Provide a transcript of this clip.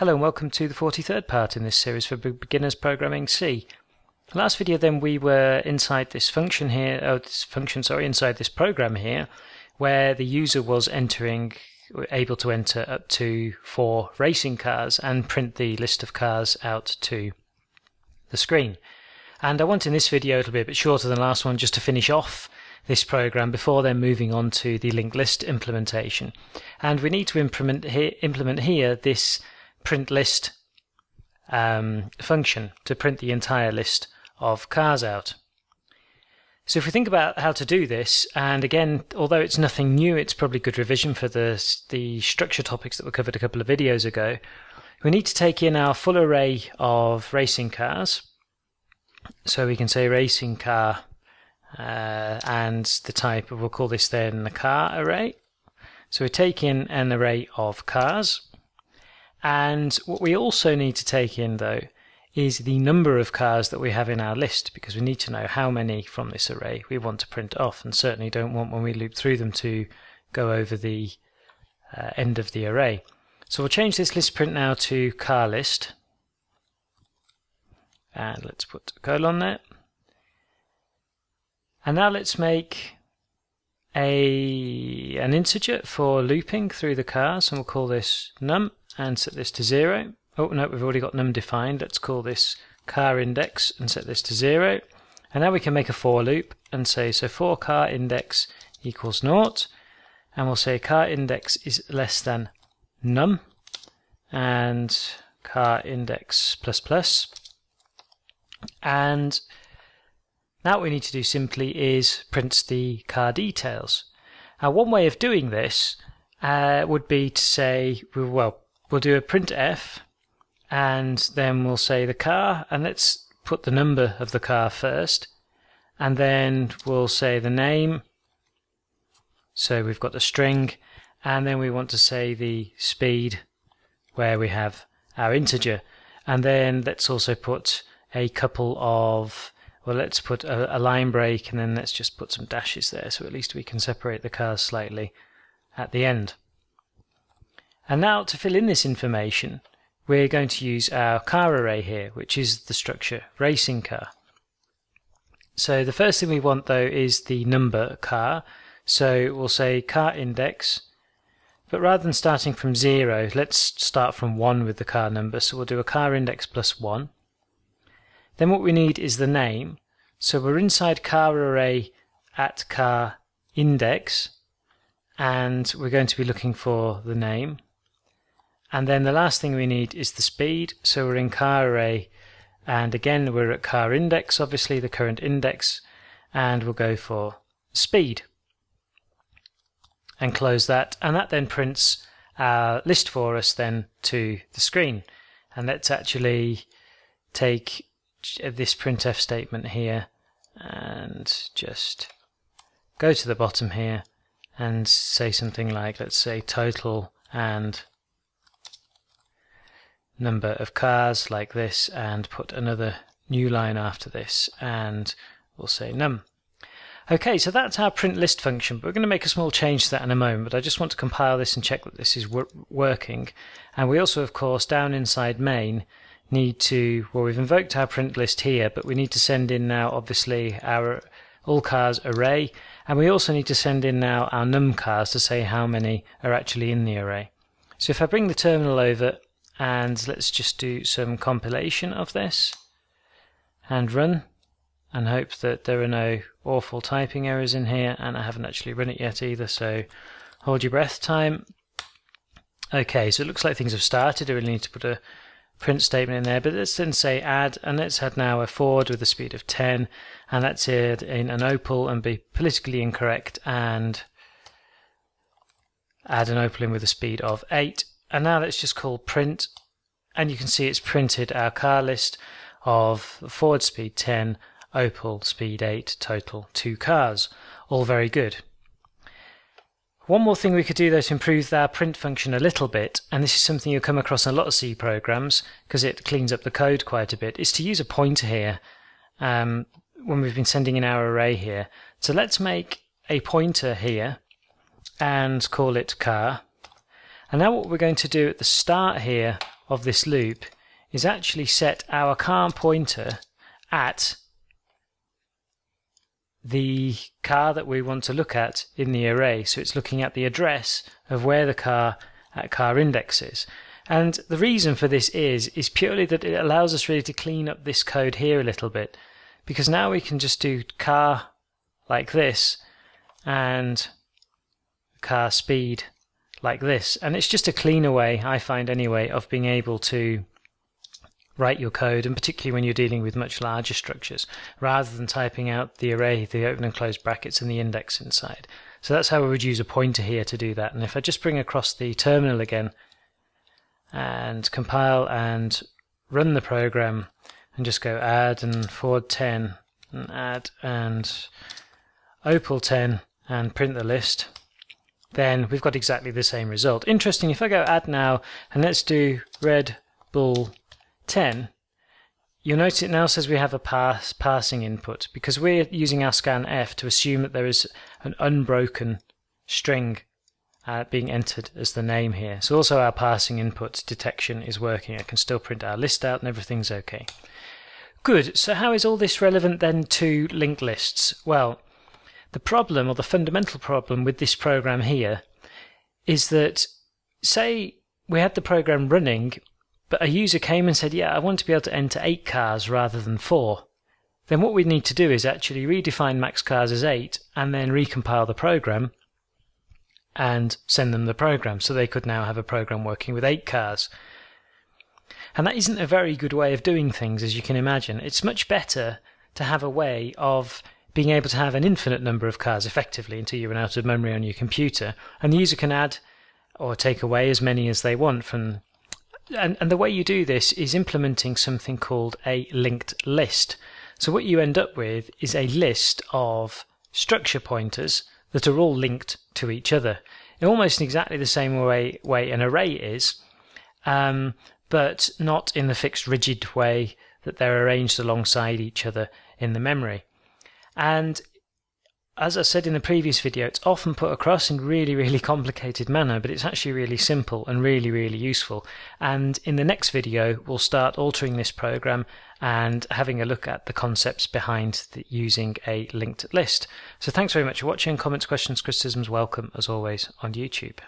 Hello and welcome to the 43rd part in this series for beginners programming C. Last video then we were inside this function here, inside this program here, where the user was able to enter up to 4 racing cars and print the list of cars out to the screen. And I want in this video, it'll be a bit shorter than the last one, just to finish off this program before then moving on to the linked list implementation. And we need to implement here this print list function to print the entire list of cars out. So if we think about how to do this, and again, although it's nothing new, it's probably good revision for the structure topics that were covered a couple of videos ago, we need to take in our full array of racing cars. So we can say racing car and the type, we'll call this then the car array. So we take in an array of cars. And what we also need to take in though is the number of cars that we have in our list, because we need to know how many from this array we want to print off, and certainly don't want, when we loop through them, to go over the end of the array. So we'll change this list print now to car list, and let's put a colon there. And now let's make an integer for looping through the cars, and we'll call this num and set this to 0. Oh no, we've already got num defined. Let's call this car index and set this to 0. And now we can make a for loop and say so for car index equals 0, and we'll say car index is less than num and car index ++. And now what we need to do simply is print the car details. Now one way of doing this would be to say, well, we'll do a printf and then we'll say the car, and let's put the number of the car first, and then we'll say the name, so we've got the string, and then we want to say the speed where we have our integer, and then let's also put a couple of, well, let's put a line break, and then let's just put some dashes there so at least we can separate the cars slightly at the end. And now to fill in this information we're going to use our car array here, which is the structure racing car. So the first thing we want though is the number car, so we'll say car index, but rather than starting from 0 let's start from 1 with the car number, so we'll do a car index +1. Then what we need is the name, so we're inside car array at car index, and we're going to be looking for the name. And then the last thing we need is the speed, so we're in car array, and again we're at car index, obviously the current index, and we'll go for speed. And close that, and that then prints our list for us then to the screen. And let's actually take this printf statement here and just go to the bottom here and say something like, let's say total and number of cars, like this, and put another new line after this, and we'll say num. Okay, so that's our print list function, but we're going to make a small change to that in a moment. I just want to compile this and check that this is working. And we also, of course, down inside main need to, well, we've invoked our print list here, but we need to send in now obviously our all cars array, and we also need to send in now our num cars to say how many are actually in the array. So if I bring the terminal over, and let's just do some compilation of this and run, and hope that there are no awful typing errors in here, and I haven't actually run it yet either, so hold your breath time. Okay, so it looks like things have started. I really need to put a print statement in there, but let's then say add, and let's add now a Ford with a speed of 10, and let's add in an Opel and be politically incorrect and add an Opel in with a speed of 8. And now let's just call print, and you can see it's printed our car list of Ford speed 10, Opel speed 8, total 2 cars. All very good. One more thing we could do though to improve our print function a little bit, and this is something you'll come across in a lot of C programs because it cleans up the code quite a bit, is to use a pointer here when we've been sending in our array here. So let's make a pointer here and call it car. And now what we're going to do at the start here of this loop is actually set our car pointer at the car that we want to look at in the array. So it's looking at the address of where the car at car index is. And the reason for this is purely that it allows us really to clean up this code here a little bit, because now we can just do car like this and car speed like this, and it's just a cleaner way, I find anyway, of being able to write your code, and particularly when you're dealing with much larger structures, rather than typing out the array, the open and close brackets and the index inside. So that's how we would use a pointer here to do that. And if I just bring across the terminal again and compile and run the program and just go add and forward 10 and add and opal 10 and print the list, then we've got exactly the same result. Interesting, if I go add now and let's do Red Bull 10, you'll notice it now says we have a passing input, because we're using our scanf to assume that there is an unbroken string being entered as the name here. So also our passing input detection is working. I can still print our list out and everything's okay. Good, so how is all this relevant then to linked lists? Well, the problem, or the fundamental problem with this program here, is that, say we had the program running, but a user came and said, yeah, I want to be able to enter 8 cars rather than 4. Then what we need to do is actually redefine max cars as 8 and then recompile the program and send them the program, so they could now have a program working with 8 cars. And that isn't a very good way of doing things, as you can imagine. It's much better to have a way of being able to have an infinite number of cars effectively until you run out of memory on your computer, and the user can add or take away as many as they want from. And the way you do this is implementing something called a linked list. So what you end up with is a list of structure pointers that are all linked to each other, in almost exactly the same way an array is, but not in the fixed rigid way that they're arranged alongside each other in the memory. And as I said in the previous video, it's often put across in really complicated manner, but it's actually really simple and really useful. And in the next video we'll start altering this program and having a look at the concepts behind using a linked list. So thanks very much for watching. Comments, questions, criticisms welcome as always on YouTube.